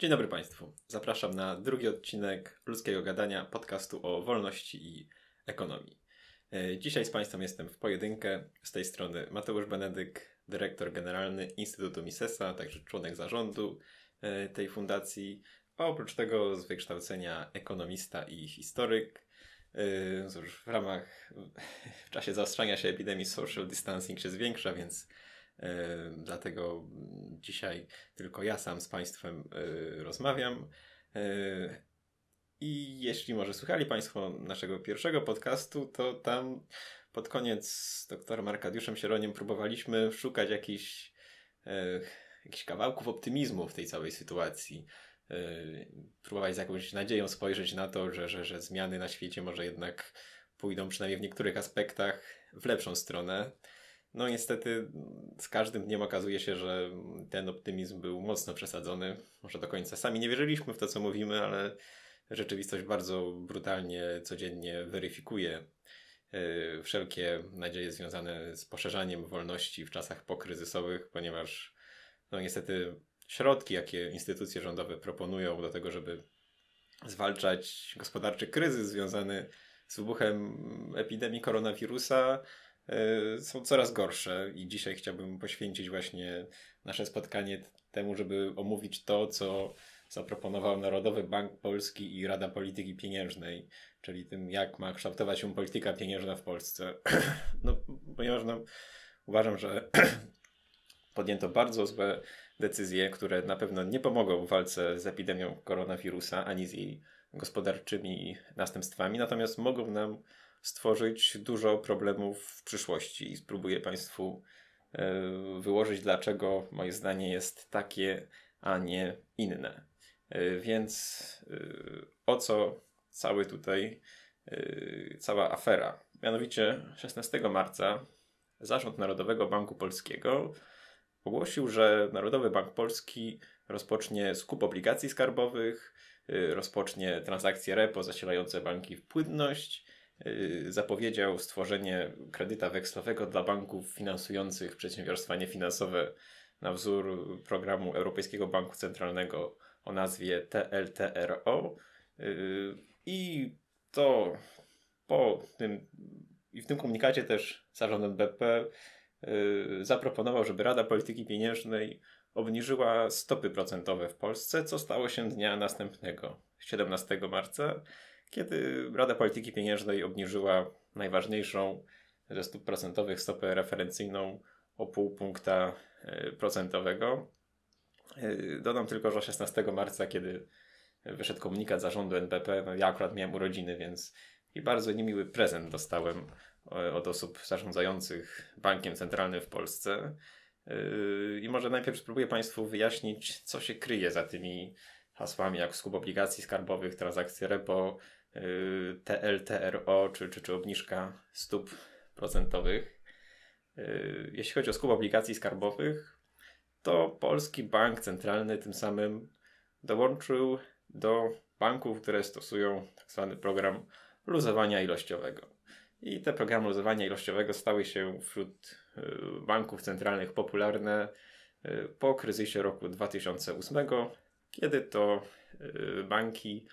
Dzień dobry Państwu. Zapraszam na drugi odcinek Ludzkiego Gadania, podcastu o wolności i ekonomii. Dzisiaj z Państwem jestem w pojedynkę. Z tej strony Mateusz Benedyk, dyrektor generalny Instytutu Misesa, także członek zarządu tej fundacji, a oprócz tego z wykształcenia ekonomista i historyk. Cóż, w czasie zaostrzania się epidemii social distancing się zwiększa, więc dlatego dzisiaj tylko ja sam z Państwem rozmawiam. I jeśli może słuchali Państwo naszego pierwszego podcastu, to tam pod koniec z doktorem Arkadiuszem Sieroniem próbowaliśmy szukać jakichś kawałków optymizmu w tej całej sytuacji. Próbować z jakąś nadzieją spojrzeć na to, że zmiany na świecie może jednak pójdą przynajmniej w niektórych aspektach w lepszą stronę. No niestety z każdym dniem okazuje się, że ten optymizm był mocno przesadzony. Może do końca sami nie wierzyliśmy w to, co mówimy, ale rzeczywistość bardzo brutalnie, codziennie weryfikuje wszelkie nadzieje związane z poszerzaniem wolności w czasach pokryzysowych, ponieważ no niestety środki, jakie instytucje rządowe proponują do tego, żeby zwalczać gospodarczy kryzys związany z wybuchem epidemii koronawirusa, są coraz gorsze i dzisiaj chciałbym poświęcić właśnie nasze spotkanie temu, żeby omówić to, co zaproponował Narodowy Bank Polski i Rada Polityki Pieniężnej, czyli tym, jak ma kształtować się polityka pieniężna w Polsce. No, ponieważ uważam, że podjęto bardzo złe decyzje, które na pewno nie pomogą w walce z epidemią koronawirusa ani z jej gospodarczymi następstwami, natomiast mogą nam stworzyć dużo problemów w przyszłości i spróbuję Państwu wyłożyć, dlaczego moje zdanie jest takie, a nie inne. Więc o co cała afera? Mianowicie 16 marca Zarząd Narodowego Banku Polskiego ogłosił, że Narodowy Bank Polski rozpocznie skup obligacji skarbowych, rozpocznie transakcje repo zasilające banki w płynność, zapowiedział stworzenie kredyta wekslowego dla banków finansujących przedsiębiorstwa niefinansowe na wzór programu Europejskiego Banku Centralnego o nazwie TLTRO. I to w tym komunikacie też Zarząd NBP zaproponował, żeby Rada Polityki Pieniężnej obniżyła stopy procentowe w Polsce, co stało się dnia następnego, 17 marca, kiedy Rada Polityki Pieniężnej obniżyła najważniejszą ze stóp procentowych stopę referencyjną o 0,5 punktu procentowego. Dodam tylko, że 16 marca, kiedy wyszedł komunikat zarządu NBP, ja akurat miałem urodziny, więc i bardzo niemiły prezent dostałem od osób zarządzających Bankiem Centralnym w Polsce. I może najpierw spróbuję Państwu wyjaśnić, co się kryje za tymi hasłami jak skup obligacji skarbowych, transakcje repo, TLTRO czy obniżka stóp procentowych. Jeśli chodzi o skup obligacji skarbowych, to Polski Bank Centralny tym samym dołączył do banków, które stosują tzw. program luzowania ilościowego. I te programy luzowania ilościowego stały się wśród banków centralnych popularne po kryzysie roku 2008, kiedy to banki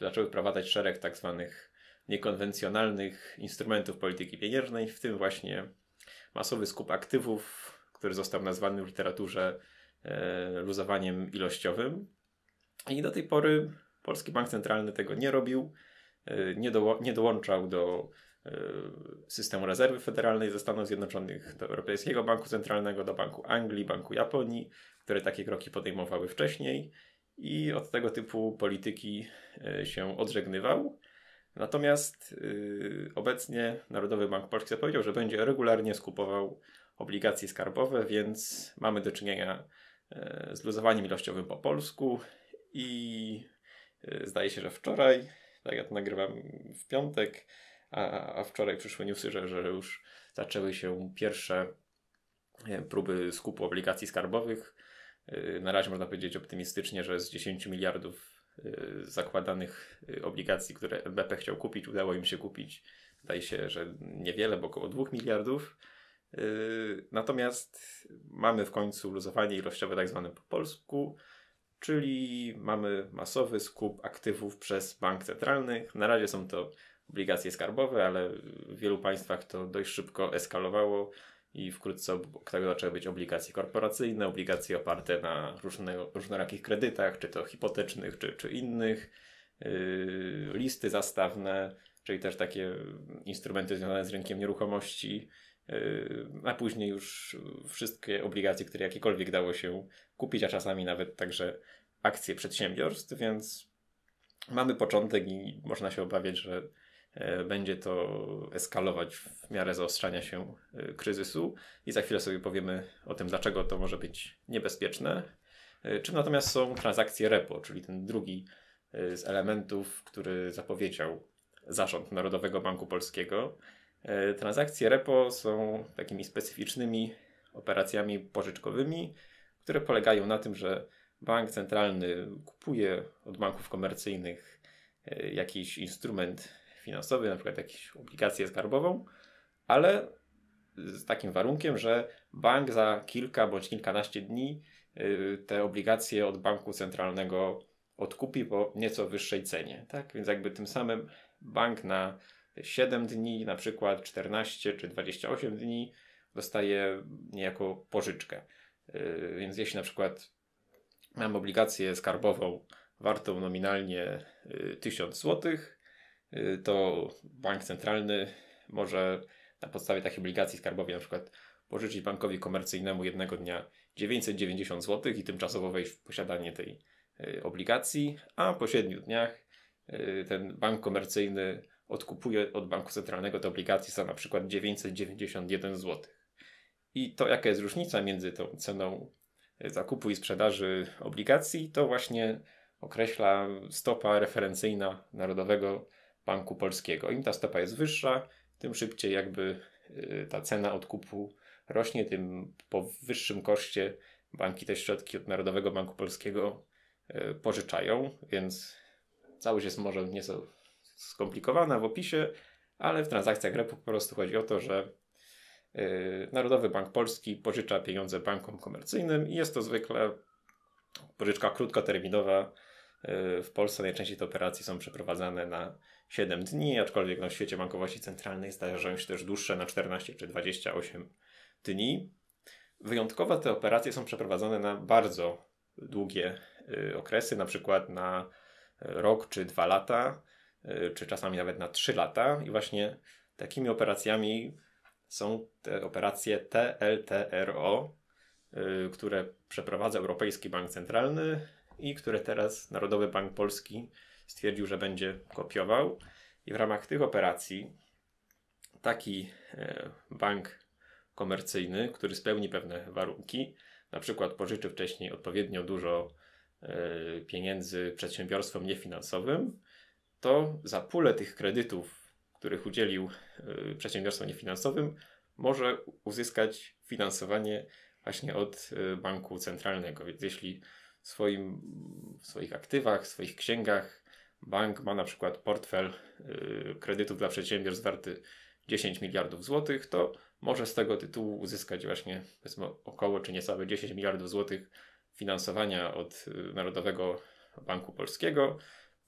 zaczęły wprowadzać szereg tak zwanych niekonwencjonalnych instrumentów polityki pieniężnej, w tym właśnie masowy skup aktywów, który został nazwany w literaturze luzowaniem ilościowym. I do tej pory Polski Bank Centralny tego nie robił, nie dołączał do systemu rezerwy federalnej ze Stanów Zjednoczonych, do Europejskiego Banku Centralnego, do Banku Anglii, Banku Japonii, które takie kroki podejmowały wcześniej i od tego typu polityki się odżegnywał. Natomiast obecnie Narodowy Bank Polski zapowiedział, że będzie regularnie skupował obligacje skarbowe, więc mamy do czynienia z luzowaniem ilościowym po polsku i zdaje się, że wczoraj, tak ja to nagrywam w piątek, a wczoraj przyszły newsy, że już zaczęły się pierwsze próby skupu obligacji skarbowych. Na razie można powiedzieć optymistycznie, że z 10 miliardów zakładanych obligacji, które NBP chciał kupić, udało im się kupić, zdaje się, że niewiele, bo około 2 miliardów. Natomiast mamy w końcu luzowanie ilościowe tak zwane po polsku czyli mamy masowy skup aktywów przez bank centralny. Na razie są to obligacje skarbowe, ale w wielu państwach to dość szybko eskalowało i wkrótce tego zaczęły być obligacje korporacyjne, obligacje oparte na różnorakich kredytach, czy to hipotecznych, czy innych, listy zastawne, czyli też takie instrumenty związane z rynkiem nieruchomości, a później już wszystkie obligacje, które jakiekolwiek dało się kupić, a czasami nawet także akcje przedsiębiorstw, więc mamy początek i można się obawiać, że będzie to eskalować w miarę zaostrzania się kryzysu i za chwilę sobie powiemy o tym, dlaczego to może być niebezpieczne. Czym natomiast są transakcje repo, czyli ten drugi z elementów, który zapowiedział zarząd Narodowego Banku Polskiego. Transakcje repo są takimi specyficznymi operacjami pożyczkowymi, które polegają na tym, że bank centralny kupuje od banków komercyjnych jakiś instrument finansowy, na przykład jakąś obligację skarbową, ale z takim warunkiem, że bank za kilka bądź kilkanaście dni te obligacje od banku centralnego odkupi po nieco wyższej cenie. Tak? Więc jakby tym samym bank na 7 dni, na przykład 14 czy 28 dni dostaje niejako pożyczkę. Więc jeśli na przykład mam obligację skarbową wartą nominalnie 1000 zł, to bank centralny może na podstawie takiej obligacji skarbowej na przykład pożyczyć bankowi komercyjnemu jednego dnia 990 zł i tymczasowo wejść w posiadanie tej obligacji, a po 7 dniach ten bank komercyjny odkupuje od banku centralnego te obligacje za na przykład 991 zł. I to jaka jest różnica między tą ceną zakupu i sprzedaży obligacji, to właśnie określa stopa referencyjna Narodowego Banku Polskiego. Im ta stopa jest wyższa, tym szybciej jakby ta cena odkupu rośnie, tym po wyższym koszcie banki te środki od Narodowego Banku Polskiego pożyczają, więc całość jest może nieco skomplikowana w opisie, ale w transakcjach repo po prostu chodzi o to, że Narodowy Bank Polski pożycza pieniądze bankom komercyjnym i jest to zwykle pożyczka krótkoterminowa. W Polsce najczęściej te operacje są przeprowadzane na 7 dni, aczkolwiek w świecie bankowości centralnej zdarzają się też dłuższe, na 14 czy 28 dni. Wyjątkowo te operacje są przeprowadzane na bardzo długie okresy, na przykład na rok czy 2 lata, czy czasami nawet na 3 lata i właśnie takimi operacjami są te operacje TLTRO, które przeprowadza Europejski Bank Centralny i które teraz Narodowy Bank Polski stwierdził, że będzie kopiował. I w ramach tych operacji taki bank komercyjny, który spełni pewne warunki, na przykład pożyczy wcześniej odpowiednio dużo pieniędzy przedsiębiorstwom niefinansowym, to za pulę tych kredytów, których udzielił przedsiębiorstwom niefinansowym, może uzyskać finansowanie właśnie od banku centralnego. Więc jeśli w swoich aktywach, w swoich księgach bank ma na przykład portfel kredytów dla przedsiębiorstw warty 10 miliardów złotych, to może z tego tytułu uzyskać właśnie około czy niecałe 10 miliardów złotych finansowania od Narodowego Banku Polskiego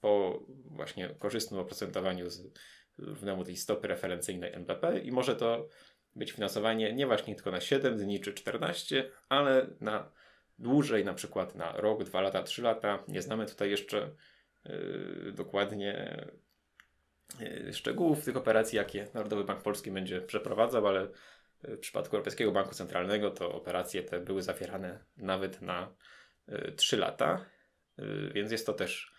po właśnie korzystnym oprocentowaniu równemu tej stopy referencyjnej NBP i może to być finansowanie nie właśnie tylko na 7 dni czy 14, ale na dłużej, na przykład na rok, 2 lata, 3 lata. Nie znamy tutaj jeszcze dokładnie szczegółów tych operacji, jakie Narodowy Bank Polski będzie przeprowadzał, ale w przypadku Europejskiego Banku Centralnego to operacje te były zawierane nawet na 3 lata, więc jest to też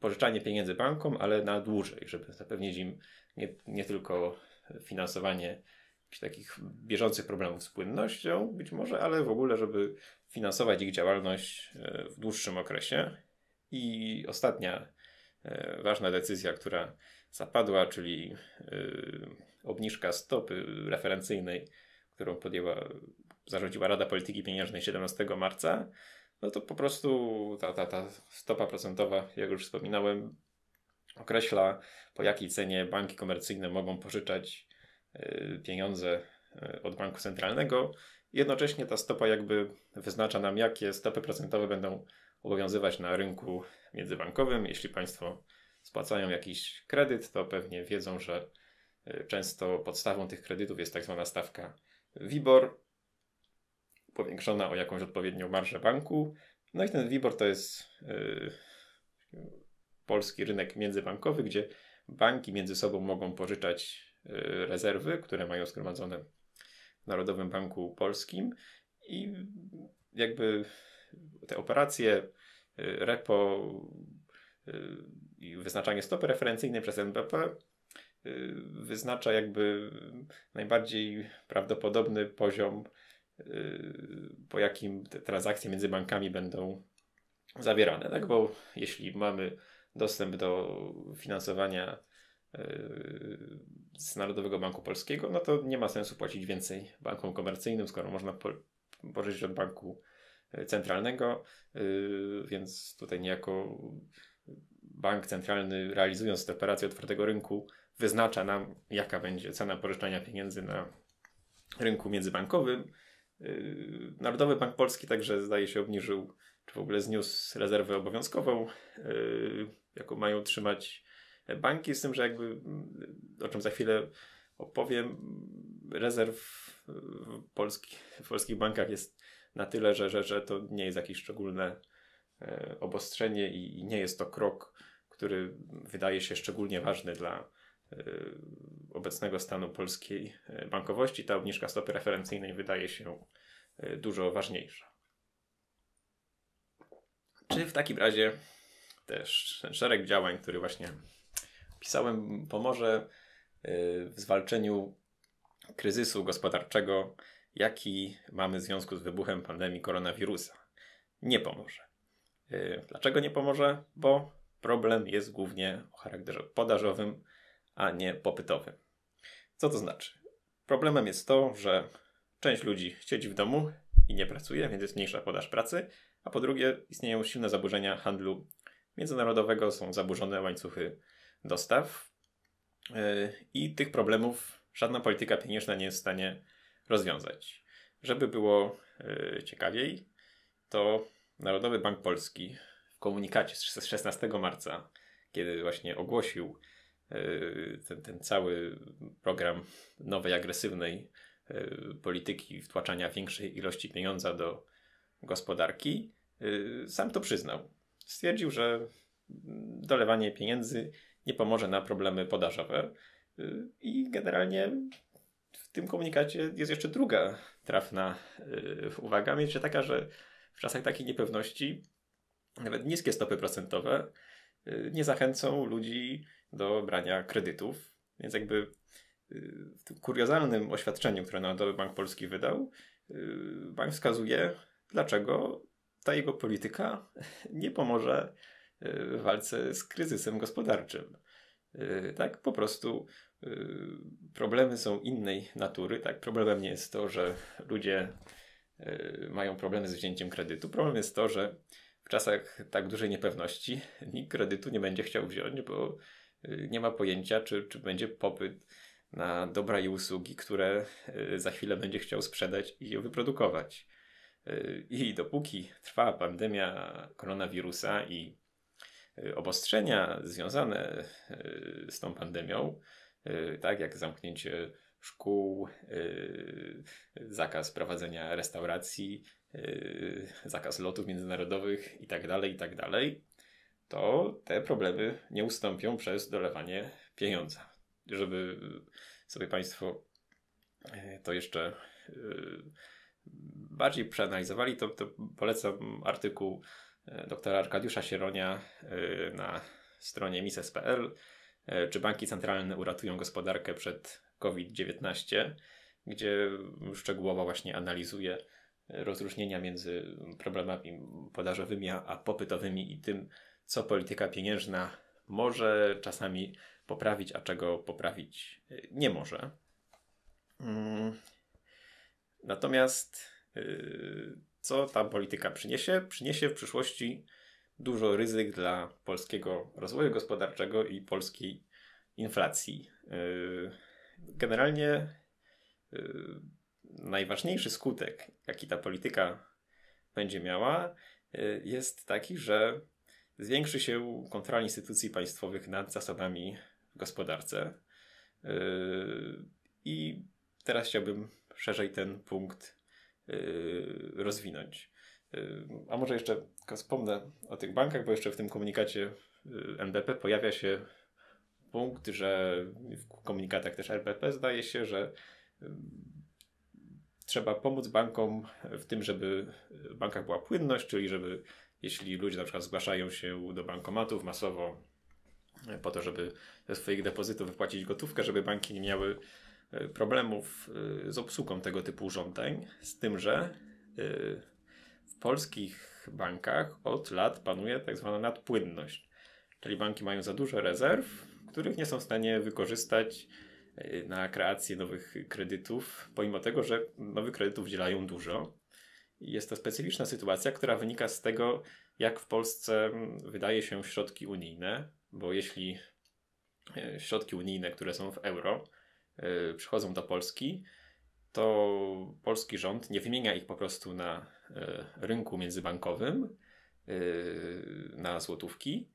pożyczanie pieniędzy bankom, ale na dłużej, żeby zapewnić im nie tylko finansowanie jakichś takich bieżących problemów z płynnością być może, ale w ogóle, żeby finansować ich działalność w dłuższym okresie. I ostatnia ważna decyzja, która zapadła, czyli obniżka stopy referencyjnej, którą zarządziła Rada Polityki Pieniężnej 17 marca, no to po prostu ta stopa procentowa, jak już wspominałem, określa, po jakiej cenie banki komercyjne mogą pożyczać pieniądze od banku centralnego Jednocześnie ta stopa jakby wyznacza nam, jakie stopy procentowe będą obowiązywać na rynku międzybankowym. Jeśli Państwo spłacają jakiś kredyt, to pewnie wiedzą, że często podstawą tych kredytów jest tak zwana stawka WIBOR, powiększona o jakąś odpowiednią marżę banku. No i ten WIBOR to jest polski rynek międzybankowy, gdzie banki między sobą mogą pożyczać rezerwy, które mają zgromadzone w Narodowym Banku Polskim, i jakby te operacje repo i wyznaczanie stopy referencyjnej przez NBP wyznacza jakby najbardziej prawdopodobny poziom, po jakim te transakcje między bankami będą zawierane, tak? Bo jeśli mamy dostęp do finansowania z Narodowego Banku Polskiego, no to nie ma sensu płacić więcej bankom komercyjnym, skoro można pożyczyć od banku centralnego, więc tutaj niejako bank centralny, realizując te operacje otwartego rynku, wyznacza nam, jaka będzie cena pożyczania pieniędzy na rynku międzybankowym. Narodowy Bank Polski także, zdaje się, obniżył, czy w ogóle zniósł rezerwę obowiązkową, jaką mają trzymać banki, z tym, że jakby, o czym za chwilę opowiem, rezerw w polskich bankach jest na tyle, że to nie jest jakieś szczególne obostrzenie i nie jest to krok, który wydaje się szczególnie ważny dla obecnego stanu polskiej bankowości. Ta obniżka stopy referencyjnej wydaje się dużo ważniejsza. Czy w takim razie też ten szereg działań, który właśnie pisałem, pomoże w zwalczeniu kryzysu gospodarczego, jaki mamy w związku z wybuchem pandemii koronawirusa? Nie pomoże. Dlaczego nie pomoże? Bo problem jest głównie o charakterze podażowym, a nie popytowym. Co to znaczy? Problemem jest to, że część ludzi siedzi w domu i nie pracuje, więc jest mniejsza podaż pracy, a po drugie istnieją silne zaburzenia handlu międzynarodowego, są zaburzone łańcuchy dostaw i tych problemów żadna polityka pieniężna nie jest w stanie rozwiązać. Żeby było ciekawiej, to Narodowy Bank Polski w komunikacie z 16 marca, kiedy właśnie ogłosił ten cały program nowej, agresywnej polityki wtłaczania większej ilości pieniądza do gospodarki, sam to przyznał. Stwierdził, że dolewanie pieniędzy nie pomoże na problemy podażowe i generalnie w tym komunikacie jest jeszcze druga trafna uwaga, mianowicie taka, że w czasach takiej niepewności nawet niskie stopy procentowe nie zachęcą ludzi do brania kredytów. Więc jakby w tym kuriozalnym oświadczeniu, które Narodowy Bank Polski wydał, bank wskazuje, dlaczego ta jego polityka nie pomoże w walce z kryzysem gospodarczym. Tak, po prostu problemy są innej natury. Tak, problemem nie jest to, że ludzie mają problemy z wzięciem kredytu. Problem jest to, że w czasach tak dużej niepewności nikt kredytu nie będzie chciał wziąć, bo nie ma pojęcia, czy będzie popyt na dobra i usługi, które za chwilę będzie chciał sprzedać i wyprodukować. I dopóki trwa pandemia koronawirusa i obostrzenia związane z tą pandemią, tak jak zamknięcie szkół, zakaz prowadzenia restauracji, zakaz lotów międzynarodowych itd., to te problemy nie ustąpią przez dolewanie pieniądza. Żeby sobie Państwo to jeszcze bardziej przeanalizowali, to polecam artykuł doktora Arkadiusza Sieronia na stronie mises.pl "Czy banki centralne uratują gospodarkę przed COVID-19", gdzie szczegółowo właśnie analizuje rozróżnienia między problemami podażowymi a popytowymi i tym, co polityka pieniężna może czasami poprawić, a czego poprawić nie może. Natomiast co ta polityka przyniesie? Przyniesie w przyszłości dużo ryzyk dla polskiego rozwoju gospodarczego i polskiej inflacji. Generalnie najważniejszy skutek, jaki ta polityka będzie miała, jest taki, że zwiększy się kontrola instytucji państwowych nad zasadami w gospodarce. I teraz chciałbym szerzej ten punkt rozwinąć. A może jeszcze wspomnę o tych bankach, bo jeszcze w tym komunikacie NBP pojawia się punkt, że w komunikatach też RBP zdaje się, że trzeba pomóc bankom w tym, żeby w bankach była płynność, czyli żeby jeśli ludzie na przykład zgłaszają się do bankomatów masowo po to, żeby ze swoich depozytów wypłacić gotówkę, żeby banki nie miały problemów z obsługą tego typu żądań, z tym, że w polskich bankach od lat panuje tak zwana nadpłynność, czyli banki mają za dużo rezerw, których nie są w stanie wykorzystać na kreację nowych kredytów, pomimo tego, że nowych kredytów udzielają dużo. Jest to specyficzna sytuacja, która wynika z tego, jak w Polsce wydaje się środki unijne, bo jeśli środki unijne, które są w euro, przychodzą do Polski, to polski rząd nie wymienia ich po prostu na rynku międzybankowym, na złotówki,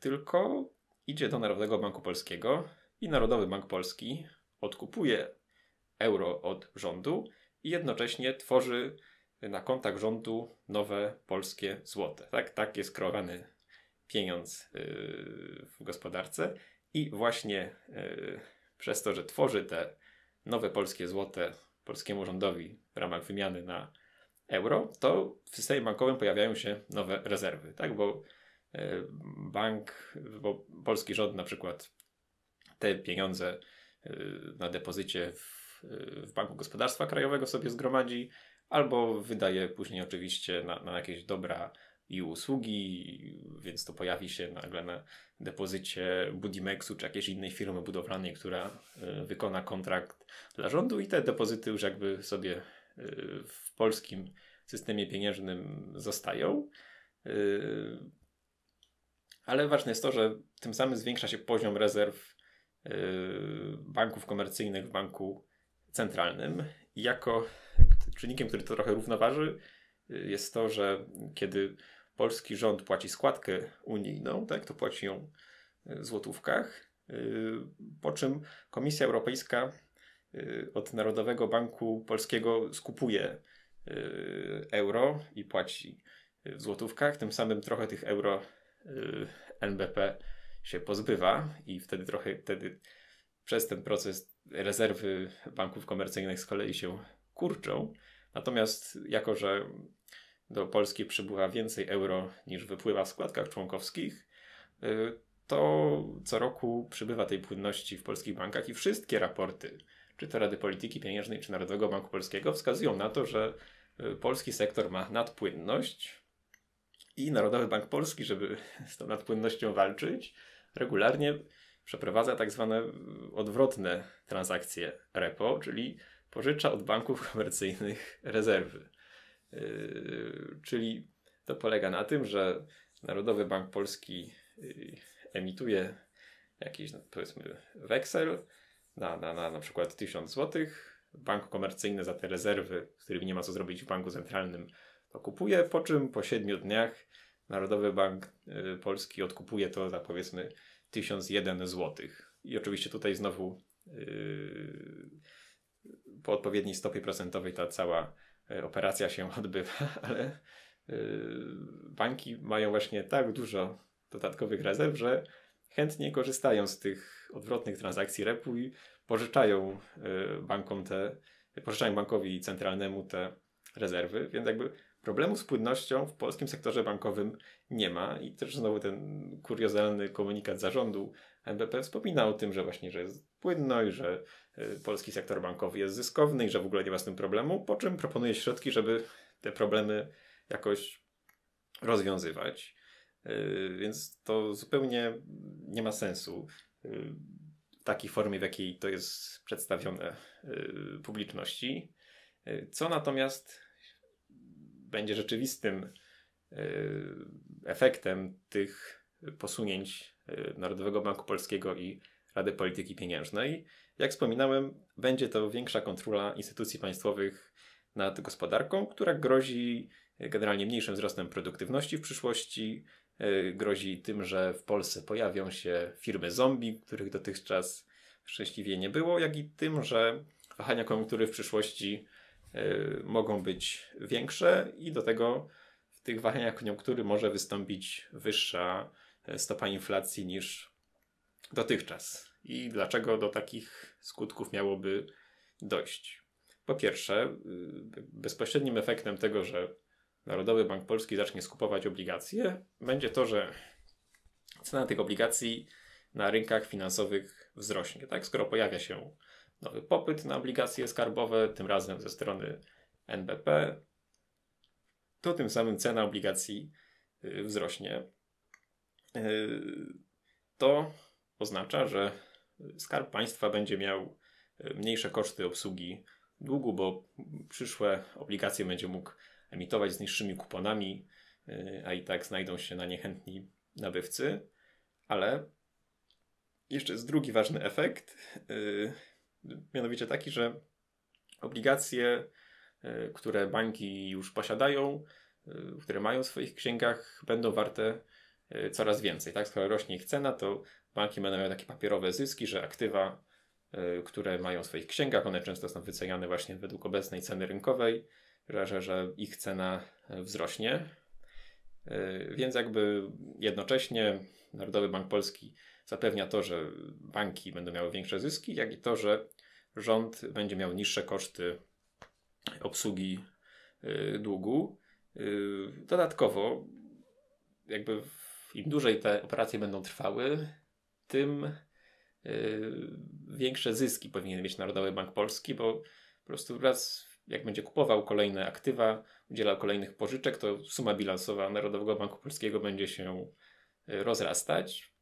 tylko idzie do Narodowego Banku Polskiego i Narodowy Bank Polski odkupuje euro od rządu i jednocześnie tworzy na kontach rządu nowe polskie złote. Tak jest kreowany pieniądz w gospodarce i właśnie przez to, że tworzy te nowe polskie złote polskiemu rządowi w ramach wymiany na euro, to w systemie bankowym pojawiają się nowe rezerwy, tak? Bo polski rząd na przykład te pieniądze na depozycie w Banku Gospodarstwa Krajowego sobie zgromadzi, albo wydaje później oczywiście na jakieś dobra i usługi, więc to pojawi się nagle na depozycie Budimexu czy jakiejś innej firmy budowlanej, która wykona kontrakt dla rządu i te depozyty już jakby sobie w polskim systemie pieniężnym zostają. Ale ważne jest to, że tym samym zwiększa się poziom rezerw banków komercyjnych w banku centralnym. I jako czynnikiem, który to trochę równoważy, jest to, że kiedy polski rząd płaci składkę unijną, tak, to płaci ją w złotówkach, po czym Komisja Europejska od Narodowego Banku Polskiego skupuje euro i płaci w złotówkach, tym samym trochę tych euro NBP się pozbywa i wtedy przez ten proces rezerwy banków komercyjnych z kolei się kurczą. Natomiast jako, że do Polski przybywa więcej euro niż wypływa w składkach członkowskich, to co roku przybywa tej płynności w polskich bankach i wszystkie raporty, czy to Rady Polityki Pieniężnej, czy Narodowego Banku Polskiego, wskazują na to, że polski sektor ma nadpłynność i Narodowy Bank Polski, żeby z tą nadpłynnością walczyć, regularnie przeprowadza tak zwane odwrotne transakcje repo, czyli pożycza od banków komercyjnych rezerwy. Czyli to polega na tym, że Narodowy Bank Polski emituje jakiś, powiedzmy, weksel na przykład 1000 zł. Bank komercyjny za te rezerwy, z którymi nie ma co zrobić w banku centralnym, to kupuje, po czym po 7 dniach Narodowy Bank Polski odkupuje to za, powiedzmy, 1001 zł. I oczywiście tutaj znowu po odpowiedniej stopie procentowej ta cała operacja się odbywa, ale banki mają właśnie tak dużo dodatkowych rezerw, że chętnie korzystają z tych odwrotnych transakcji repo i pożyczają bankowi centralnemu te rezerwy, więc jakby problemu z płynnością w polskim sektorze bankowym nie ma i też znowu ten kuriozalny komunikat zarządu NBP wspomina o tym, że właśnie, że jest płynność, że polski sektor bankowy jest zyskowny i że w ogóle nie ma z tym problemu, po czym proponuje środki, żeby te problemy jakoś rozwiązywać. Więc to zupełnie nie ma sensu w takiej formie, w jakiej to jest przedstawione publiczności. Co natomiast będzie rzeczywistym efektem tych posunięć Narodowego Banku Polskiego i Rady Polityki Pieniężnej. Jak wspominałem, będzie to większa kontrola instytucji państwowych nad gospodarką, która grozi generalnie mniejszym wzrostem produktywności w przyszłości, grozi tym, że w Polsce pojawią się firmy zombie, których dotychczas szczęśliwie nie było, jak i tym, że wahania koniunktury w przyszłości mogą być większe i do tego w tych wahaniach koniunktury może wystąpić wyższa stopa inflacji niż dotychczas. I dlaczego do takich skutków miałoby dojść? Po pierwsze, bezpośrednim efektem tego, że Narodowy Bank Polski zacznie skupować obligacje, będzie to, że cena tych obligacji na rynkach finansowych wzrośnie. Tak? Skoro pojawia się nowy popyt na obligacje skarbowe, tym razem ze strony NBP, to tym samym cena obligacji wzrośnie. To oznacza, że Skarb Państwa będzie miał mniejsze koszty obsługi długu, bo przyszłe obligacje będzie mógł emitować z niższymi kuponami, a i tak znajdą się na niechętni nabywcy. Ale jeszcze jest drugi ważny efekt, mianowicie taki, że obligacje, które banki już posiadają, które mają w swoich księgach, będą warte coraz więcej. Tak? Skoro rośnie ich cena, to banki będą miały takie papierowe zyski, że aktywa, które mają w swoich księgach, one często są wyceniane właśnie według obecnej ceny rynkowej, że ich cena wzrośnie. Więc jakby jednocześnie Narodowy Bank Polski zapewnia to, że banki będą miały większe zyski, jak i to, że rząd będzie miał niższe koszty obsługi długu. Dodatkowo jakby im dłużej te operacje będą trwały, tym większe zyski powinien mieć Narodowy Bank Polski, bo po prostu wraz jak będzie kupował kolejne aktywa, udzielał kolejnych pożyczek, to suma bilansowa Narodowego Banku Polskiego będzie się rozrastać.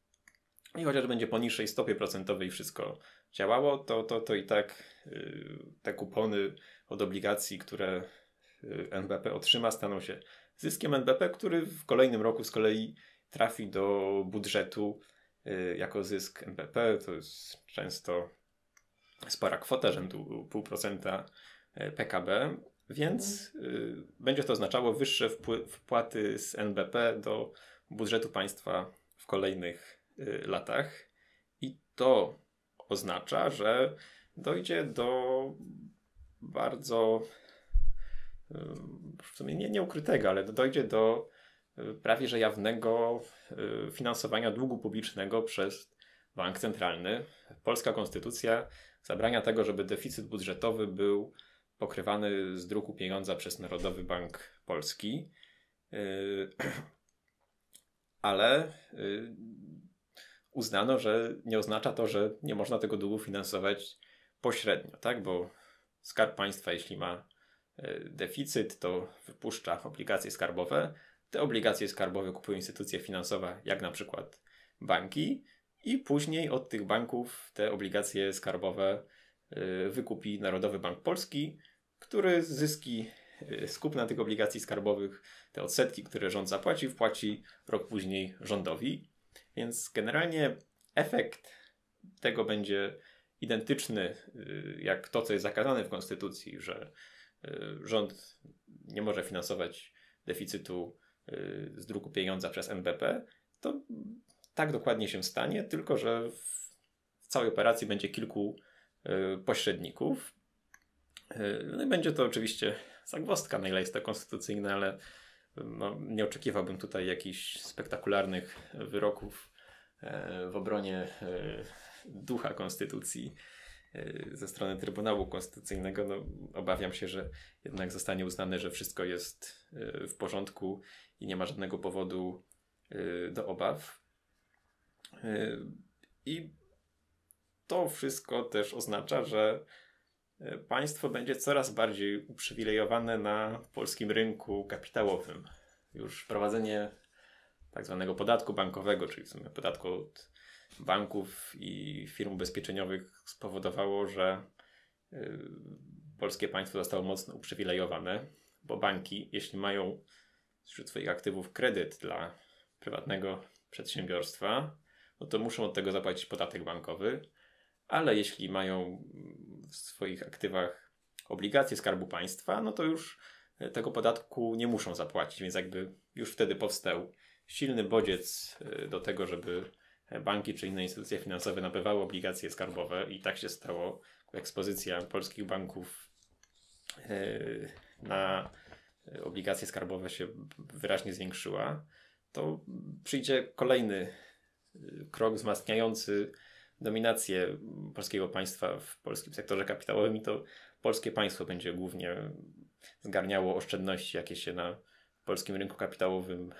I chociaż będzie po niższej stopie procentowej wszystko działało, to i tak te kupony od obligacji, które NBP otrzyma, staną się zyskiem NBP, który w kolejnym roku z kolei trafi do budżetu jako zysk NBP. To jest często spora kwota, rzędu 0,5% PKB, więc będzie to oznaczało wyższe wpłaty z NBP do budżetu państwa w kolejnych latach i to oznacza, że dojdzie do bardzo w sumie nieukrytego, ale dojdzie do prawie że jawnego finansowania długu publicznego przez Bank Centralny. Polska Konstytucja zabrania tego, żeby deficyt budżetowy był pokrywany z druku pieniądza przez Narodowy Bank Polski. Ale uznano, że nie oznacza to, że nie można tego długu finansować pośrednio, tak? Bo Skarb Państwa, jeśli ma deficyt, to wypuszcza obligacje skarbowe. Te obligacje skarbowe kupują instytucje finansowe, jak na przykład banki, i później od tych banków te obligacje skarbowe wykupi Narodowy Bank Polski, który zyski z kupna tych obligacji skarbowych, te odsetki, które rząd zapłaci, wpłaci rok później rządowi. Więc generalnie efekt tego będzie identyczny jak to, co jest zakazane w Konstytucji, że rząd nie może finansować deficytu z druku pieniądza przez NBP. To tak dokładnie się stanie, tylko że w całej operacji będzie kilku pośredników. No i będzie to oczywiście zagwozdka, na ile jest to konstytucyjne, ale no, nie oczekiwałbym tutaj jakichś spektakularnych wyroków w obronie ducha konstytucji ze strony Trybunału Konstytucyjnego. No, obawiam się, że jednak zostanie uznane, że wszystko jest w porządku i nie ma żadnego powodu do obaw. I to wszystko też oznacza, że państwo będzie coraz bardziej uprzywilejowane na polskim rynku kapitałowym. Już wprowadzenie tak zwanego podatku bankowego, czyli w sumie podatku od banków i firm ubezpieczeniowych, spowodowało, że polskie państwo zostało mocno uprzywilejowane, bo banki, jeśli mają wśród swoich aktywów kredyt dla prywatnego przedsiębiorstwa, no to muszą od tego zapłacić podatek bankowy, ale jeśli mają w swoich aktywach obligacje Skarbu Państwa, no to już tego podatku nie muszą zapłacić, więc jakby już wtedy powstał silny bodziec do tego, żeby banki czy inne instytucje finansowe nabywały obligacje skarbowe i tak się stało. Ekspozycja polskich banków na obligacje skarbowe się wyraźnie zwiększyła. To przyjdzie kolejny krok wzmacniający dominację polskiego państwa w polskim sektorze kapitałowym i to polskie państwo będzie głównie zgarniało oszczędności, jakie się na polskim rynku kapitałowym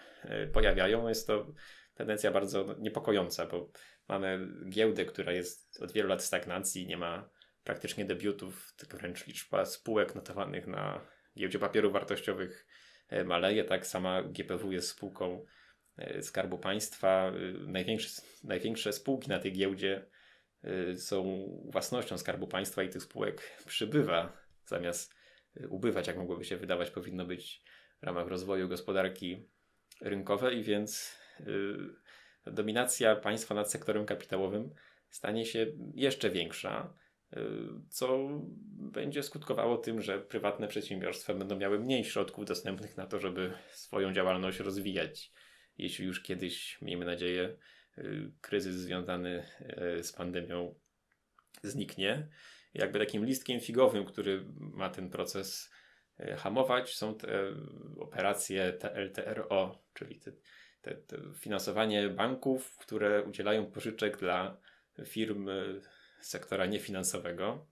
pojawiają. Jest to tendencja bardzo niepokojąca, bo mamy giełdę, która jest od wielu lat w stagnacji, nie ma praktycznie debiutów, tylko wręcz liczba spółek notowanych na giełdzie papierów wartościowych maleje. Tak, sama GPW jest spółką Skarbu Państwa. Największe spółki na tej giełdzie są własnością Skarbu Państwa i tych spółek przybywa zamiast ubywać, jak mogłoby się wydawać, powinno być w ramach rozwoju gospodarki rynkowej, więc dominacja państwa nad sektorem kapitałowym stanie się jeszcze większa, co będzie skutkowało tym, że prywatne przedsiębiorstwa będą miały mniej środków dostępnych na to, żeby swoją działalność rozwijać. Jeśli już kiedyś, miejmy nadzieję, kryzys związany z pandemią zniknie. Jakby takim listkiem figowym, który ma ten proces hamować, są te operacje TLTRO, czyli te finansowanie banków, które udzielają pożyczek dla firm sektora niefinansowego.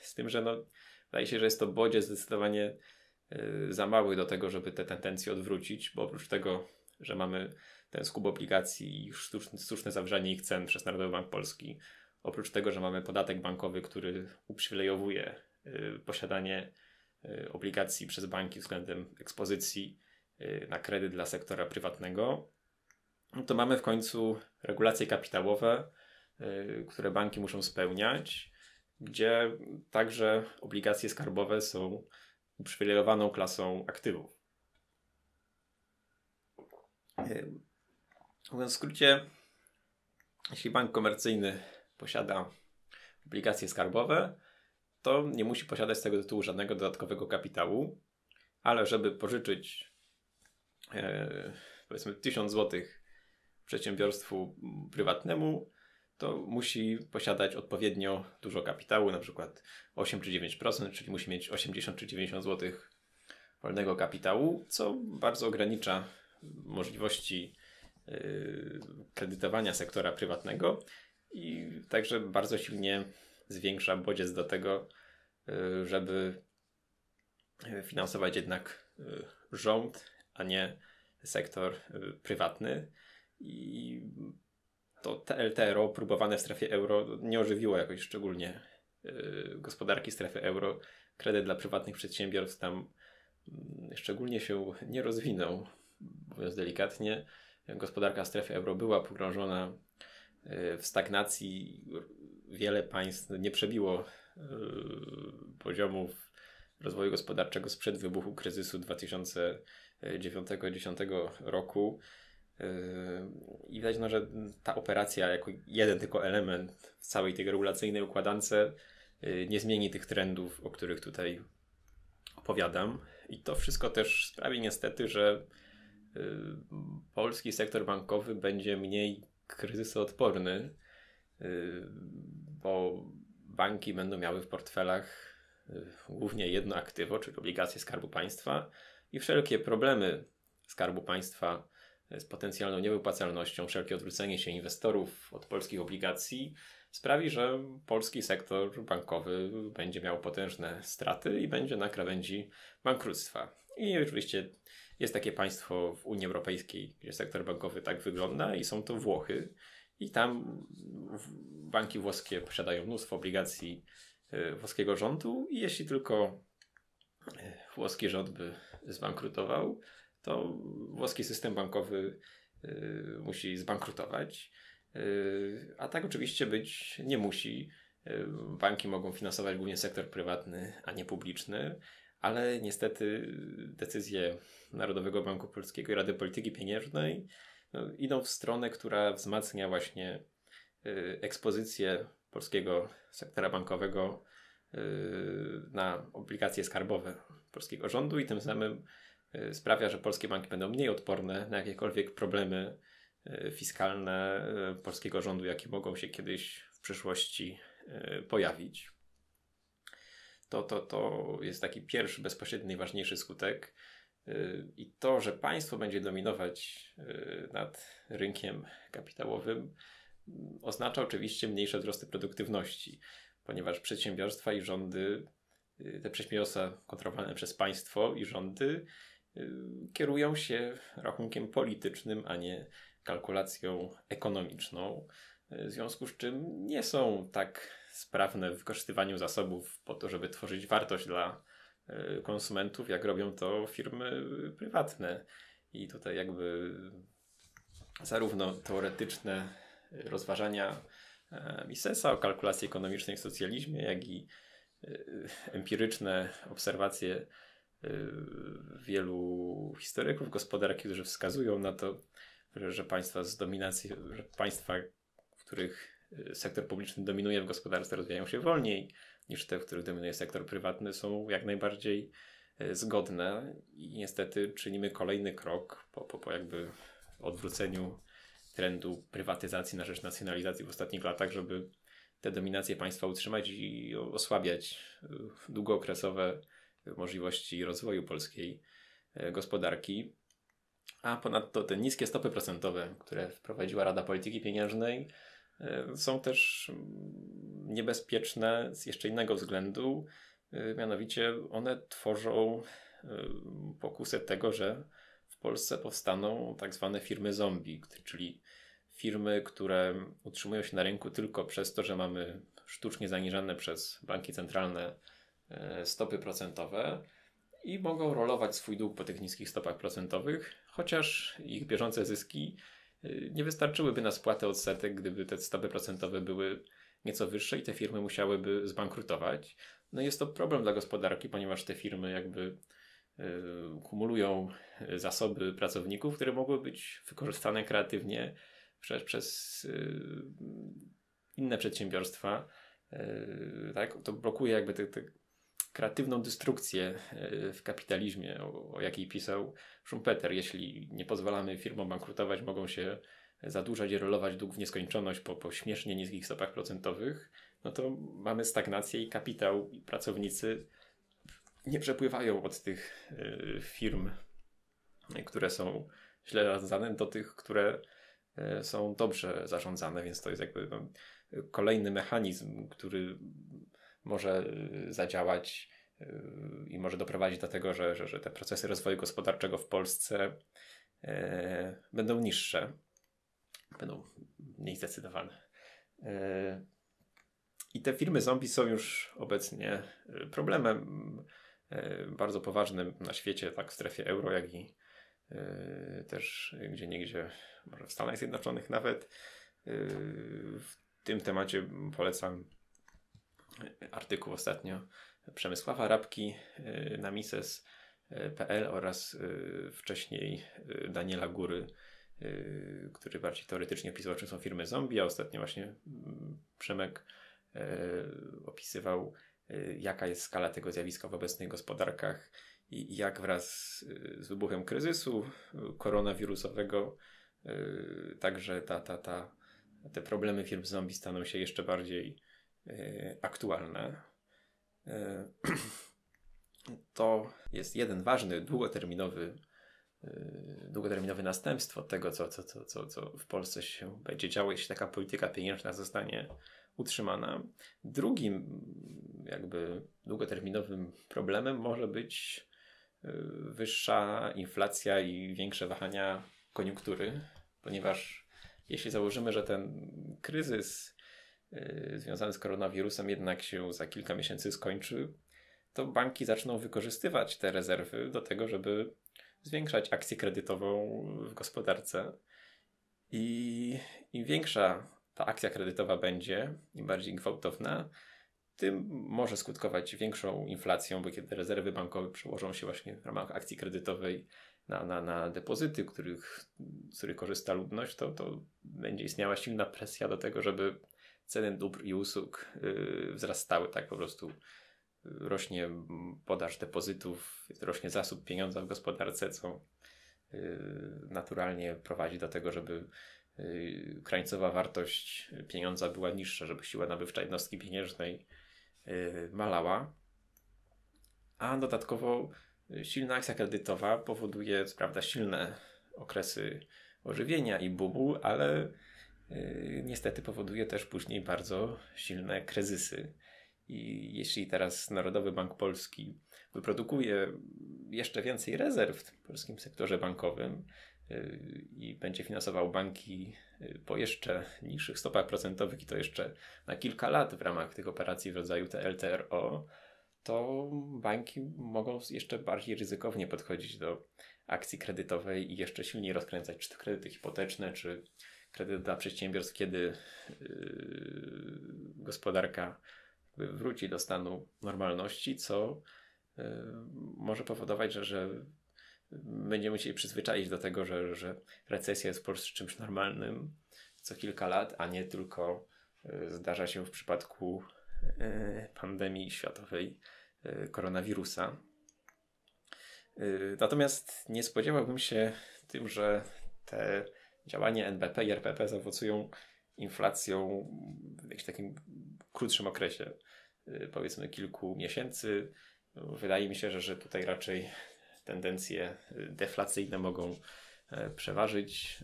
Z tym, że no, wydaje się, że jest to bodziec zdecydowanie za mały do tego, żeby te tendencje odwrócić, bo oprócz tego, że mamy ten skup obligacji i sztuczne zawrzanie ich cen przez Narodowy Bank Polski, oprócz tego, że mamy podatek bankowy, który uprzywilejowuje posiadanie obligacji przez banki względem ekspozycji na kredyt dla sektora prywatnego, to mamy w końcu regulacje kapitałowe, które banki muszą spełniać, gdzie także obligacje skarbowe są uprzywilejowaną klasą aktywów. Mówiąc w skrócie, jeśli bank komercyjny posiada obligacje skarbowe, to nie musi posiadać z tego tytułu żadnego dodatkowego kapitału, ale żeby pożyczyć powiedzmy 1000 zł przedsiębiorstwu prywatnemu, to musi posiadać odpowiednio dużo kapitału, na przykład 8 czy 9%, czyli musi mieć 80 czy 90 zł wolnego kapitału, co bardzo ogranicza możliwości kredytowania sektora prywatnego i także bardzo silnie zwiększa bodziec do tego, żeby finansować jednak rząd, a nie sektor prywatny. I to TLTRO próbowane w strefie euro nie ożywiło jakoś szczególnie gospodarki strefy euro. Kredyt dla prywatnych przedsiębiorstw tam szczególnie się nie rozwinął, mówiąc delikatnie. Gospodarka strefy euro była pogrążona w stagnacji. Wiele państw nie przebiło poziomów rozwoju gospodarczego sprzed wybuchu kryzysu 2009-2010 roku. I widać, no, że ta operacja jako jeden tylko element w całej tej regulacyjnej układance nie zmieni tych trendów, o których tutaj opowiadam. I to wszystko też sprawi niestety, że polski sektor bankowy będzie mniej kryzysoodporny, bo banki będą miały w portfelach głównie jedno aktywo, czyli obligacje Skarbu Państwa i wszelkie problemy Skarbu Państwa z potencjalną niewypłacalnością, wszelkie odwrócenie się inwestorów od polskich obligacji sprawi, że polski sektor bankowy będzie miał potężne straty i będzie na krawędzi bankructwa. I oczywiście jest takie państwo w Unii Europejskiej, gdzie sektor bankowy tak wygląda i są to Włochy. I tam banki włoskie posiadają mnóstwo obligacji włoskiego rządu i jeśli tylko włoski rząd by zbankrutował, to włoski system bankowy musi zbankrutować, a tak oczywiście być nie musi. Banki mogą finansować głównie sektor prywatny, a nie publiczny, ale niestety decyzje Narodowego Banku Polskiego i Rady Polityki Pieniężnej idą w stronę, która wzmacnia właśnie ekspozycję polskiego sektora bankowego na obligacje skarbowe polskiego rządu i tym samym sprawia, że polskie banki będą mniej odporne na jakiekolwiek problemy fiskalne polskiego rządu, jakie mogą się kiedyś w przyszłości pojawić. To jest taki pierwszy, bezpośredni, najważniejszy skutek. I to, że państwo będzie dominować nad rynkiem kapitałowym, oznacza oczywiście mniejsze wzrosty produktywności, ponieważ przedsiębiorstwa i rządy, te przedsiębiorstwa kontrolowane przez państwo i rządy kierują się rachunkiem politycznym, a nie kalkulacją ekonomiczną, w związku z czym nie są tak sprawne w wykorzystywaniu zasobów po to, żeby tworzyć wartość dla konsumentów, jak robią to firmy prywatne. I tutaj jakby zarówno teoretyczne rozważania Misesa o kalkulacji ekonomicznej w socjalizmie, jak i empiryczne obserwacje wielu historyków gospodarki, którzy wskazują na to, że państwa z dominacji, że państwa, w których sektor publiczny dominuje w gospodarce, rozwijają się wolniej niż te, w których dominuje sektor prywatny, są jak najbardziej zgodne i niestety czynimy kolejny krok po jakby odwróceniu trendu prywatyzacji na rzecz nacjonalizacji w ostatnich latach, żeby te dominacje państwa utrzymać i osłabiać długookresowe możliwości rozwoju polskiej gospodarki. A ponadto te niskie stopy procentowe, które wprowadziła Rada Polityki Pieniężnej, są też niebezpieczne z jeszcze innego względu, mianowicie one tworzą pokusę tego, że w Polsce powstaną tak zwane firmy zombie, czyli firmy, które utrzymują się na rynku tylko przez to, że mamy sztucznie zaniżane przez banki centralne stopy procentowe i mogą rolować swój dług po tych niskich stopach procentowych, chociaż ich bieżące zyski nie wystarczyłyby na spłatę odsetek, gdyby te stopy procentowe były nieco wyższe i te firmy musiałyby zbankrutować. No jest to problem dla gospodarki, ponieważ te firmy jakby kumulują zasoby pracowników, które mogły być wykorzystane kreatywnie przez inne przedsiębiorstwa. Tak? To blokuje jakby tę kreatywną destrukcję w kapitalizmie, o jakiej pisał Schumpeter. Jeśli nie pozwalamy firmom bankrutować, mogą się zadłużać i rolować dług w nieskończoność po śmiesznie niskich stopach procentowych, no to mamy stagnację i kapitał i pracownicy nie przepływają od tych firm, które są źle zarządzane, do tych, które są dobrze zarządzane, więc to jest jakby kolejny mechanizm, który może zadziałać i może doprowadzić do tego, że te procesy rozwoju gospodarczego w Polsce będą niższe, będą mniej zdecydowane. I te firmy zombie są już obecnie problemem bardzo poważnym na świecie, tak w strefie euro, jak i też gdzieniegdzie, może w Stanach Zjednoczonych nawet. W tym temacie polecam artykuł ostatnio Przemysława Rabki na mises.pl oraz wcześniej Daniela Góry, który bardziej teoretycznie opisywał, czym są firmy zombie, a ostatnio właśnie Przemek opisywał, jaka jest skala tego zjawiska w obecnych gospodarkach i jak wraz z wybuchem kryzysu koronawirusowego także te problemy firm zombie staną się jeszcze bardziej aktualne. To jest jeden ważny, długoterminowe następstwo tego, co w Polsce się będzie działo, jeśli taka polityka pieniężna zostanie utrzymana. Drugim jakby długoterminowym problemem może być wyższa inflacja i większe wahania koniunktury, ponieważ jeśli założymy, że ten kryzys związany z koronawirusem jednak się za kilka miesięcy skończy, to banki zaczną wykorzystywać te rezerwy do tego, żeby zwiększać akcję kredytową w gospodarce. I im większa ta akcja kredytowa będzie, im bardziej gwałtowna, tym może skutkować większą inflacją, bo kiedy rezerwy bankowe przełożą się właśnie w ramach akcji kredytowej na depozyty, z których korzysta ludność, to będzie istniała silna presja do tego, żeby ceny dóbr i usług wzrastały, tak po prostu rośnie podaż depozytów, rośnie zasób pieniądza w gospodarce, co naturalnie prowadzi do tego, żeby krańcowa wartość pieniądza była niższa, żeby siła nabywcza jednostki pieniężnej malała. A dodatkowo silna akcja kredytowa powoduje, co prawda, silne okresy ożywienia i boomu, ale niestety powoduje też później bardzo silne kryzysy. I jeśli teraz Narodowy Bank Polski wyprodukuje jeszcze więcej rezerw w polskim sektorze bankowym i będzie finansował banki po jeszcze niższych stopach procentowych i to jeszcze na kilka lat w ramach tych operacji w rodzaju TLTRO, to banki mogą jeszcze bardziej ryzykownie podchodzić do akcji kredytowej i jeszcze silniej rozkręcać czy to kredyty hipoteczne, czy kredyt dla przedsiębiorstw, kiedy gospodarka wróci do stanu normalności, co może powodować, że będziemy się przyzwyczaić do tego, że recesja jest w Polsce czymś normalnym co kilka lat, a nie tylko zdarza się w przypadku pandemii światowej koronawirusa. Natomiast nie spodziewałbym się tym, że te działania NBP i RPP zaowocują inflacją w jakimś takim krótszym okresie, powiedzmy kilku miesięcy. Wydaje mi się, że tutaj raczej tendencje deflacyjne mogą przeważyć.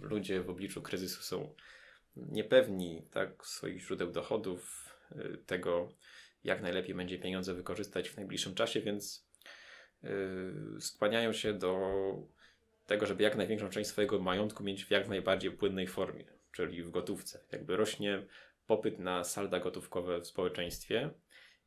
Ludzie w obliczu kryzysu są niepewni, tak, swoich źródeł dochodów, tego jak najlepiej będzie pieniądze wykorzystać w najbliższym czasie, więc skłaniają się do tego, żeby jak największą część swojego majątku mieć w jak najbardziej płynnej formie, czyli w gotówce. Jakby rośnie popyt na salda gotówkowe w społeczeństwie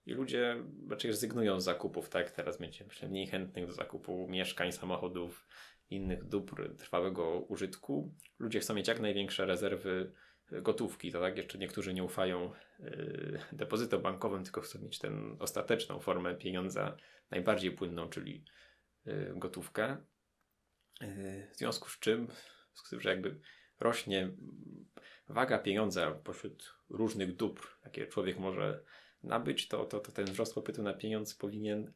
i ludzie raczej rezygnują z zakupów, tak? Teraz będzie mniej chętnych do zakupu mieszkań, samochodów, innych dóbr trwałego użytku. Ludzie chcą mieć jak największe rezerwy gotówki, to tak? Jeszcze niektórzy nie ufają depozytom bankowym, tylko chcą mieć tę ostateczną formę pieniądza, najbardziej płynną, czyli gotówkę. W związku z czym, że jakby rośnie waga pieniądza pośród różnych dóbr, jakie człowiek może nabyć, to ten wzrost popytu na pieniądz powinien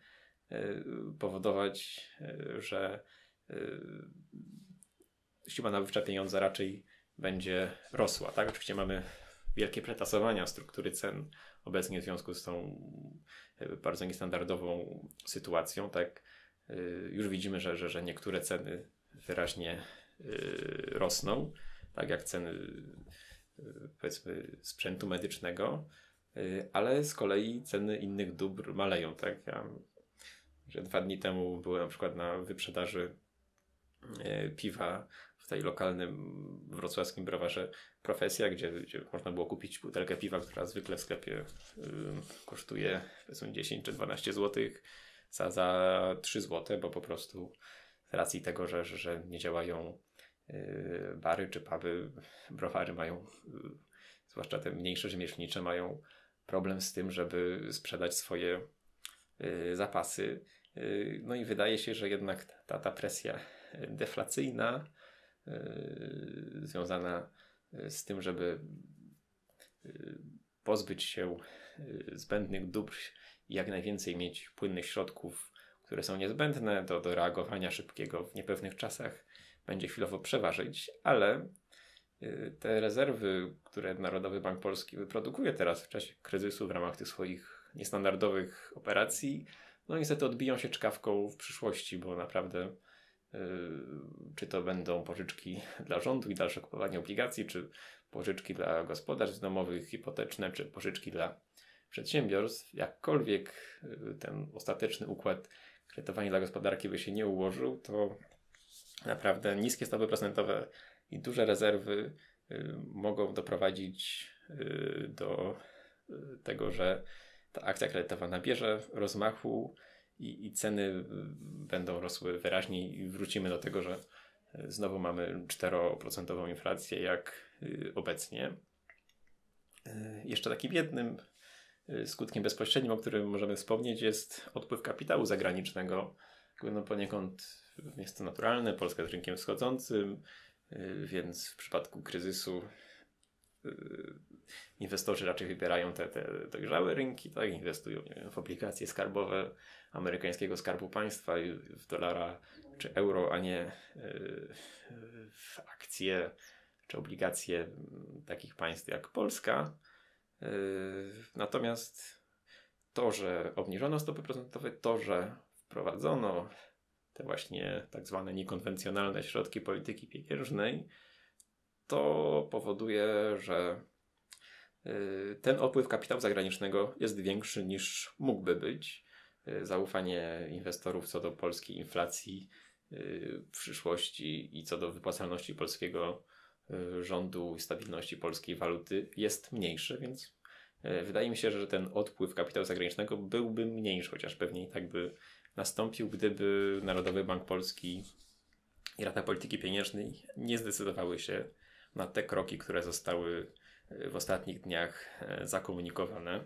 powodować, że siła nabywcza pieniądza raczej będzie rosła. Tak? Oczywiście mamy wielkie przetasowania struktury cen obecnie w związku z tą bardzo niestandardową sytuacją. Tak? Już widzimy, że niektóre ceny wyraźnie rosną, tak jak ceny powiedzmy sprzętu medycznego, ale z kolei ceny innych dóbr maleją. Tak? Ja, że 2 dni temu byłem na przykład na wyprzedaży piwa w tej lokalnym wrocławskim browarze Profesja, gdzie można było kupić butelkę piwa, która zwykle w sklepie kosztuje powiedzmy 10 czy 12 zł za 3 zł, bo po prostu z racji tego, że nie działają bary czy puby, browary mają, zwłaszcza te mniejsze rzemieślnicze, mają problem z tym, żeby sprzedać swoje zapasy. No i wydaje się, że jednak ta presja deflacyjna związana z tym, żeby pozbyć się zbędnych dóbr i jak najwięcej mieć płynnych środków, które są niezbędne do reagowania szybkiego w niepewnych czasach, będzie chwilowo przeważyć, ale te rezerwy, które Narodowy Bank Polski wyprodukuje teraz w czasie kryzysu w ramach tych swoich niestandardowych operacji, no niestety odbiją się czkawką w przyszłości, bo naprawdę czy to będą pożyczki dla rządu i dalsze kupowanie obligacji, czy pożyczki dla gospodarstw domowych, hipoteczne, czy pożyczki dla przedsiębiorstw, jakkolwiek ten ostateczny układ kredytowania dla gospodarki by się nie ułożył, to naprawdę niskie stopy procentowe i duże rezerwy mogą doprowadzić do tego, że ta akcja kredytowa nabierze rozmachu i ceny będą rosły wyraźnie i wrócimy do tego, że znowu mamy 4% inflację jak obecnie. Jeszcze takim jednym skutkiem bezpośrednim, o którym możemy wspomnieć, jest odpływ kapitału zagranicznego no poniekąd jest to naturalne. Polska jest rynkiem wschodzącym, więc w przypadku kryzysu inwestorzy raczej wybierają te dojrzałe rynki, tak? Inwestują w obligacje skarbowe amerykańskiego Skarbu Państwa w dolara czy euro, a nie w akcje czy obligacje takich państw jak Polska. Natomiast to, że obniżono stopy procentowe, to, że wprowadzono te właśnie tak zwane niekonwencjonalne środki polityki pieniężnej, to powoduje, że ten opływ kapitału zagranicznego jest większy niż mógłby być. Zaufanie inwestorów co do polskiej inflacji w przyszłości i co do wypłacalności polskiego rządu i stabilności polskiej waluty jest mniejsze, więc wydaje mi się, że ten odpływ kapitału zagranicznego byłby mniejszy, chociaż pewnie i tak by nastąpił, gdyby Narodowy Bank Polski i Rada Polityki Pieniężnej nie zdecydowały się na te kroki, które zostały w ostatnich dniach zakomunikowane.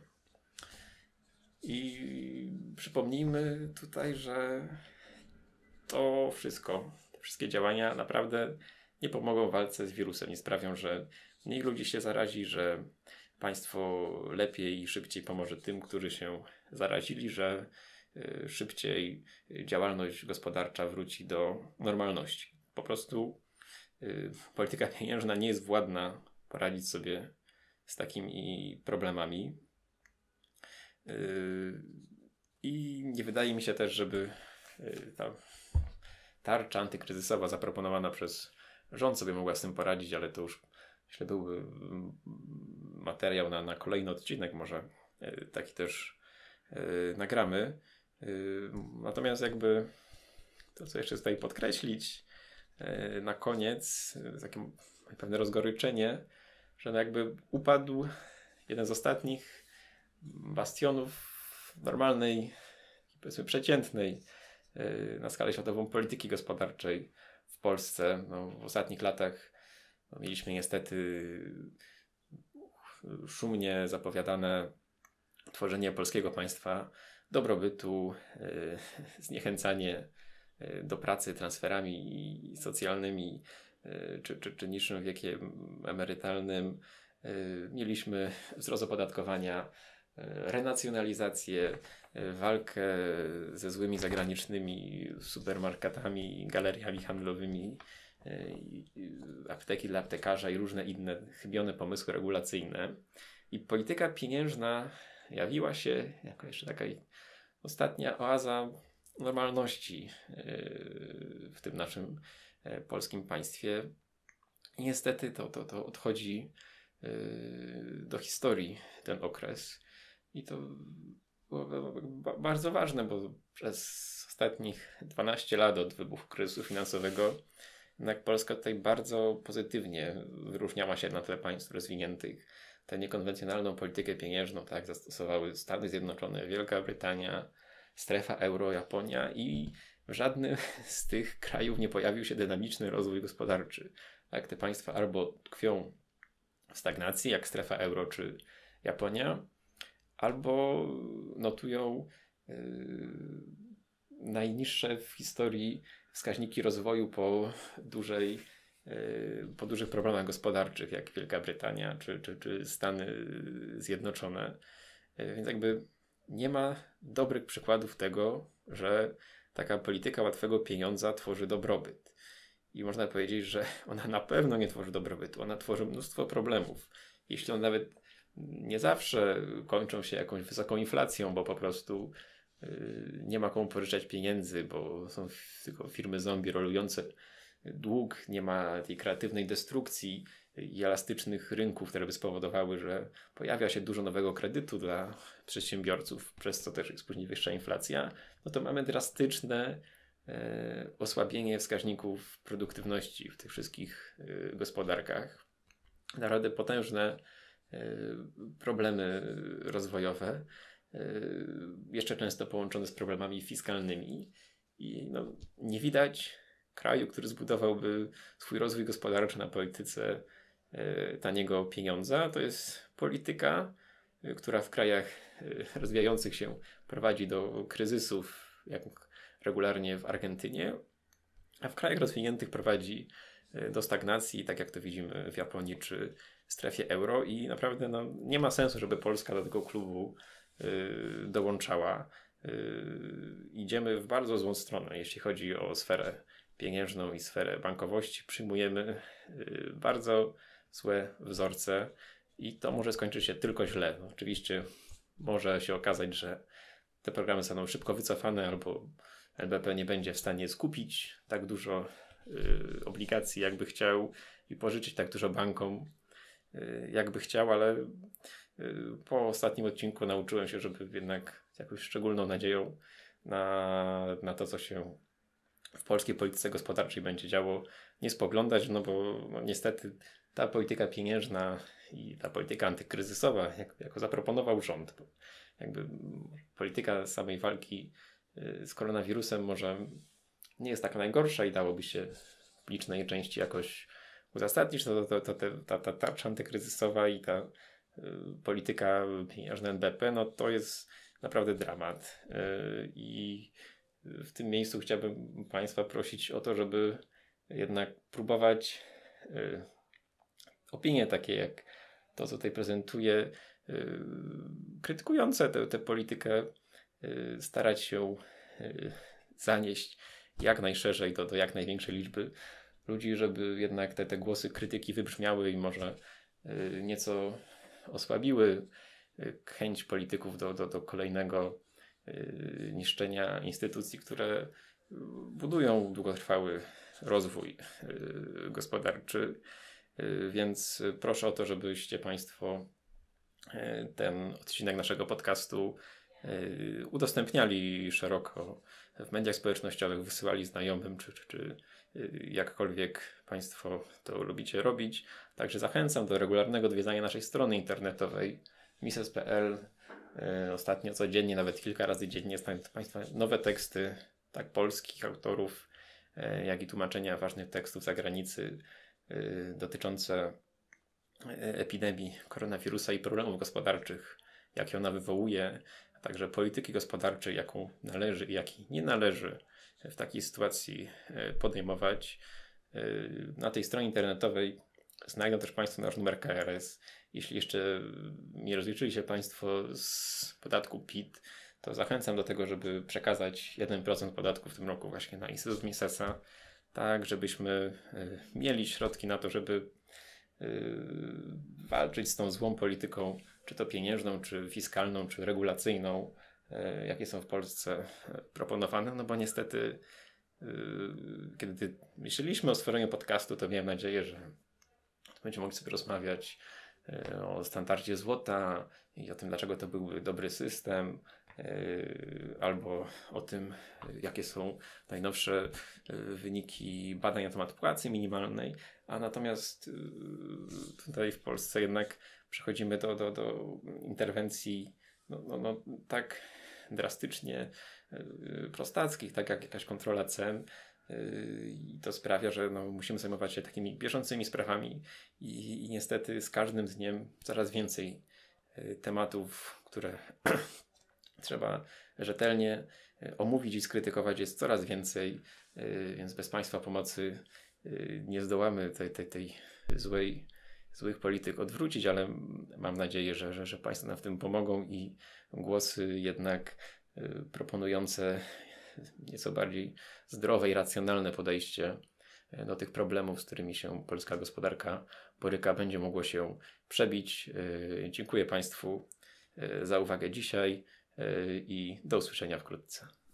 I przypomnijmy tutaj, że to wszystko, te wszystkie działania naprawdę nie pomogą w walce z wirusem, nie sprawią, że mniej ludzi się zarazi, że państwo lepiej i szybciej pomoże tym, którzy się zarazili, że szybciej działalność gospodarcza wróci do normalności. Po prostu polityka pieniężna nie jest władna poradzić sobie z takimi problemami. I nie wydaje mi się też, żeby ta tarcza antykryzysowa zaproponowana przez rząd sobie mogła z tym poradzić, ale to już myślę byłby materiał na kolejny odcinek, może taki też nagramy. Natomiast jakby to, co jeszcze tutaj podkreślić na koniec, takie pewne rozgoryczenie, że jakby upadł jeden z ostatnich bastionów normalnej, powiedzmy przeciętnej na skalę światową polityki gospodarczej w Polsce. No, w ostatnich latach mieliśmy niestety szumnie zapowiadane tworzenie polskiego państwa dobrobytu, zniechęcanie do pracy transferami socjalnymi czy niższym wiekiem emerytalnym. Mieliśmy wzrost opodatkowania, renacjonalizację, walkę ze złymi zagranicznymi supermarketami, galeriami handlowymi, apteki dla aptekarza i różne inne chybione pomysły regulacyjne. I polityka pieniężna jawiła się jako jeszcze taka ostatnia oaza normalności w tym naszym polskim państwie. I niestety to odchodzi do historii ten okres. I to było bardzo ważne, bo przez ostatnich 12 lat od wybuchu kryzysu finansowego jednak Polska tutaj bardzo pozytywnie wyróżniała się na tle państw rozwiniętych. Tę niekonwencjonalną politykę pieniężną tak zastosowały Stany Zjednoczone, Wielka Brytania, strefa euro, Japonia i w żadnym z tych krajów nie pojawił się dynamiczny rozwój gospodarczy. Tak, te państwa albo tkwią w stagnacji, jak strefa euro czy Japonia, albo notują najniższe w historii wskaźniki rozwoju po dużych problemach gospodarczych, jak Wielka Brytania czy Stany Zjednoczone. Więc jakby nie ma dobrych przykładów tego, że taka polityka łatwego pieniądza tworzy dobrobyt. I można powiedzieć, że ona na pewno nie tworzy dobrobytu, ona tworzy mnóstwo problemów. Jeśli on nawet nie zawsze kończą się jakąś wysoką inflacją, bo po prostu nie ma komu pożyczać pieniędzy, bo są tylko firmy zombie rolujące dług, nie ma tej kreatywnej destrukcji i elastycznych rynków, które by spowodowały, że pojawia się dużo nowego kredytu dla przedsiębiorców, przez co też jest później wyższa inflacja, no to mamy drastyczne osłabienie wskaźników produktywności w tych wszystkich gospodarkach. Naprawdę potężne problemy rozwojowe, jeszcze często połączone z problemami fiskalnymi i no, nie widać kraju, który zbudowałby swój rozwój gospodarczy na polityce taniego pieniądza. To jest polityka, która w krajach rozwijających się prowadzi do kryzysów, jak regularnie w Argentynie, a w krajach rozwiniętych prowadzi do stagnacji, tak jak to widzimy w Japonii czy w strefie euro, i naprawdę no, nie ma sensu, żeby Polska do tego klubu dołączała. Idziemy w bardzo złą stronę, jeśli chodzi o sferę pieniężną i sferę bankowości. Przyjmujemy bardzo złe wzorce i to może skończyć się tylko źle. No, oczywiście może się okazać, że te programy zostaną szybko wycofane albo LBP nie będzie w stanie skupić tak dużo obligacji, jakby chciał, i pożyczyć tak dużo bankom, jakby chciał, ale po ostatnim odcinku nauczyłem się, żeby jednak z jakąś szczególną nadzieją na to, co się w polskiej polityce gospodarczej będzie działo, nie spoglądać, no bo no, niestety ta polityka pieniężna i ta polityka antykryzysowa, jako zaproponował rząd, bo jakby polityka samej walki z koronawirusem może nie jest taka najgorsza i dałoby się w licznej części jakoś uzasadnić, ta tarcza antykryzysowa i ta polityka pieniężna NBP, no to jest naprawdę dramat. I w tym miejscu chciałbym Państwa prosić o to, żeby jednak próbować opinie takie jak to, co tutaj prezentuję, krytykujące tę politykę, starać się zanieść jak najszerzej do jak największej liczby ludzi, żeby jednak te głosy krytyki wybrzmiały i może nieco osłabiły chęć polityków do kolejnego niszczenia instytucji, które budują długotrwały rozwój gospodarczy. Więc proszę o to, żebyście Państwo ten odcinek naszego podcastu udostępniali szeroko w mediach społecznościowych, wysyłali znajomym, czy jakkolwiek Państwo to lubicie robić. Także zachęcam do regularnego odwiedzania naszej strony internetowej mises.pl. Ostatnio codziennie, nawet kilka razy dziennie, znajdą Państwa nowe teksty, tak polskich autorów, jak i tłumaczenia ważnych tekstów z zagranicy dotyczące epidemii koronawirusa i problemów gospodarczych, jakie ona wywołuje, a także polityki gospodarczej, jaką należy i jakiej nie należy w takiej sytuacji podejmować. Na tej stronie internetowej znajdą też Państwo nasz numer KRS. Jeśli jeszcze nie rozliczyli się Państwo z podatku PIT, to zachęcam do tego, żeby przekazać 1% podatku w tym roku właśnie na Instytut Misesa, tak żebyśmy mieli środki na to, żeby walczyć z tą złą polityką, czy to pieniężną, czy fiskalną, czy regulacyjną, jakie są w Polsce proponowane, no bo niestety kiedy myśleliśmy o stworzeniu podcastu, to miałem nadzieję, że będziemy mogli sobie rozmawiać o standardzie złota i o tym, dlaczego to byłby dobry system, albo o tym, jakie są najnowsze wyniki badań na temat płacy minimalnej, a natomiast tutaj w Polsce jednak przechodzimy do interwencji tak drastycznie prostackich, tak jak jakaś kontrola cen, i to sprawia, że no, musimy zajmować się takimi bieżącymi sprawami i niestety z każdym dniem coraz więcej tematów, które trzeba rzetelnie omówić i skrytykować, jest coraz więcej, więc bez Państwa pomocy nie zdołamy tej złych polityk odwrócić, ale mam nadzieję, że Państwo nam w tym pomogą i głosy jednak proponujące nieco bardziej zdrowe i racjonalne podejście do tych problemów, z którymi się polska gospodarka boryka, będzie mogło się przebić. Dziękuję Państwu za uwagę dzisiaj i do usłyszenia wkrótce.